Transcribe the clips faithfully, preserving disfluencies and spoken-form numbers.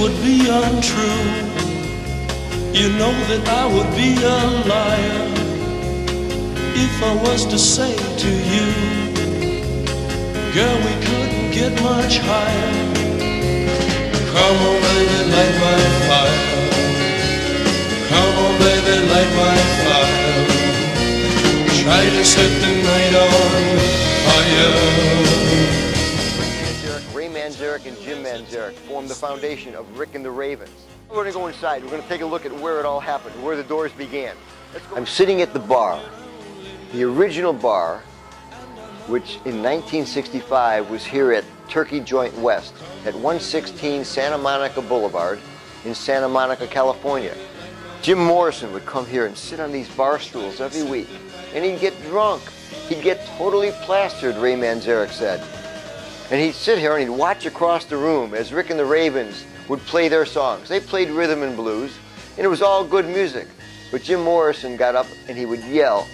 would be untrue. You know that I would be a liar if I was to say to you, girl, we couldn't get much higher. Come on, baby, light my fire. Come on, baby, light my fire. Try to set the night on fire. Ray Manzarek and Jim Manzarek formed the foundation of Rick and the Ravens. We're going to go inside. We're going to take a look at where it all happened, where the Doors began. I'm sitting at the bar, the original bar, which in nineteen sixty-five was here at Turkey Joint West at one sixteen Santa Monica Boulevard in Santa Monica, California. Jim Morrison would come here and sit on these bar stools every week, and he'd get drunk. He'd get totally plastered, Ray Manzarek said. And he'd sit here and he'd watch across the room as Rick and the Ravens would play their songs. They played rhythm and blues, and it was all good music. But Jim Morrison got up and he would yell,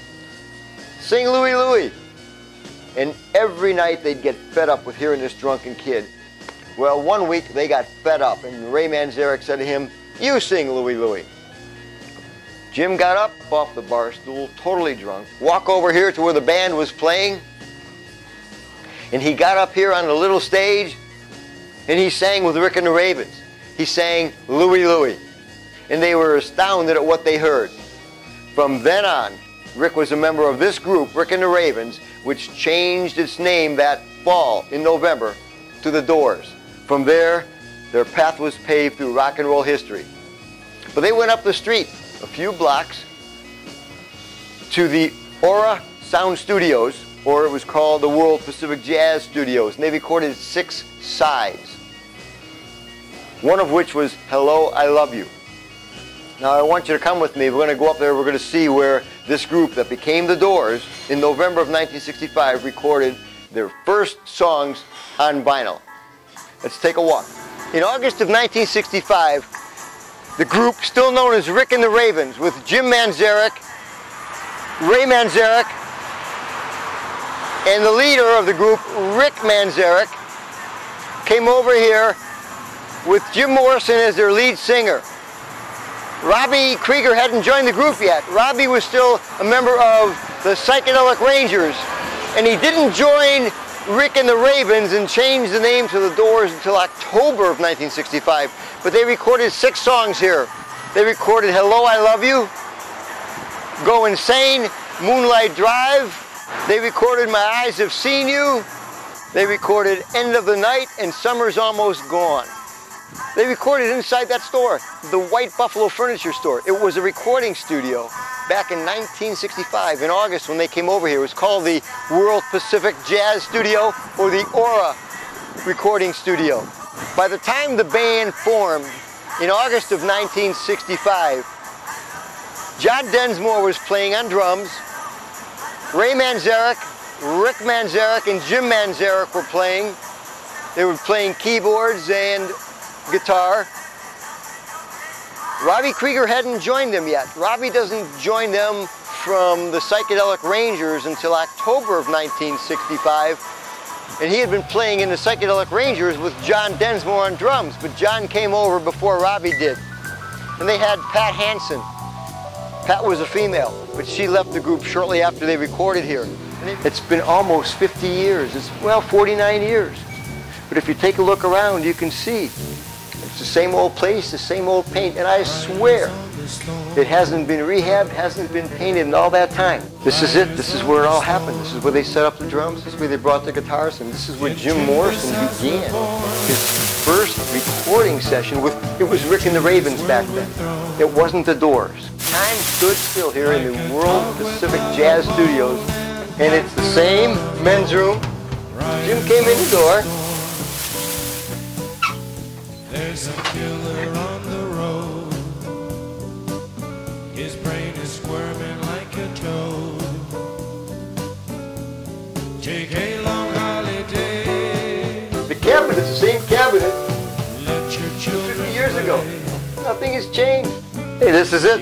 "Sing Louie Louie!" And every night they'd get fed up with hearing this drunken kid. Well, one week they got fed up, and Ray Manzarek said to him, "You sing Louie Louie." Jim got up off the bar stool, totally drunk, walk over here to where the band was playing, and he got up here on the little stage and he sang with Rick and the Ravens. He sang Louie Louie. And they were astounded at what they heard. From then on, Rick was a member of this group, Rick and the Ravens, which changed its name that fall in November to The Doors. From there, their path was paved through rock and roll history. But they went up the street a few blocks to the Aura Sound Studios, or it was called the World Pacific Jazz Studios, and they recorded six sides, one of which was Hello, I Love You. Now I want you to come with me. We're going to go up there. We're going to see where this group that became The Doors in November of nineteen sixty-five recorded their first songs on vinyl. Let's take a walk. In August of nineteen sixty-five, the group, still known as Rick and the Ravens, with Jim Manzarek, Ray Manzarek, and the leader of the group, Rick Manzarek, came over here with Jim Morrison as their lead singer. Robbie Krieger hadn't joined the group yet. Robbie was still a member of the Psychedelic Rangers, and he didn't join Rick and the Ravens and change the name to The Doors until October of nineteen sixty-five. But they recorded six songs here. They recorded Hello, I Love You, Go Insane, Moonlight Drive. They recorded My Eyes Have Seen You. They recorded End of the Night and Summer's Almost Gone. They recorded inside that store, the White Buffalo Furniture Store. It was a recording studio back in nineteen sixty-five in August when they came over here. It was called the World Pacific Jazz Studio or the Aura Recording Studio. By the time the band formed in August of nineteen sixty-five, John Densmore was playing on drums. Ray Manzarek, Rick Manzarek, and Jim Manzarek were playing. They were playing keyboards and guitar. Robbie Krieger hadn't joined them yet. Robbie doesn't join them from the Psychedelic Rangers until October of nineteen sixty-five. And he had been playing in the Psychedelic Rangers with John Densmore on drums, but John came over before Robbie did. And they had Pat Hansen. Pat was a female, but she left the group shortly after they recorded here. It's been almost fifty years. It's, well, forty-nine years. But if you take a look around, you can see it's the same old place, the same old paint. And I swear it hasn't been rehabbed, hasn't been painted in all that time. This is it. This is where it all happened. This is where they set up the drums. This is where they brought the guitars. And this is where Jim Morrison began his first recording session with, it was Rick and the Ravens back then. It wasn't The Doors. Time stood still here in the World Pacific Jazz Studios, and it's the same men's room. Jim came in the door. There's a killer on the road. His brain is squirming like a toad. Take a long holiday. The cabinet is the same cabinet fifty years ago. Nothing has changed. Hey, this is it.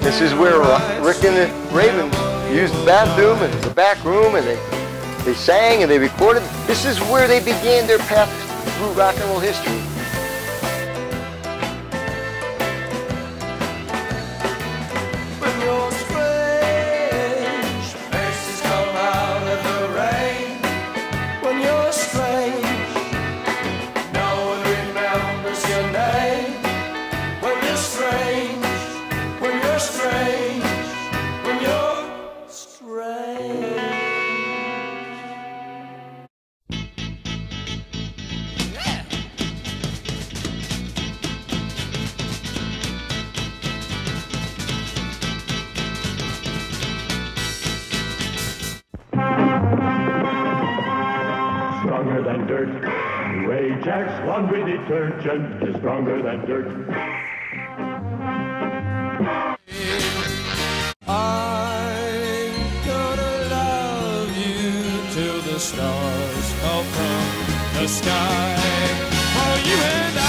This is where Rick and the Ravens used the bathroom and the back room, and they, they sang and they recorded. This is where they began their path through rock and roll history. strange when you're strange. Yeah. Stronger than dirt. New Ajax, one with detergent, is stronger than dirt. I'm gonna love you till the stars fall from the sky. For you and I.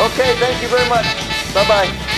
Okay, thank you very much. Bye-bye.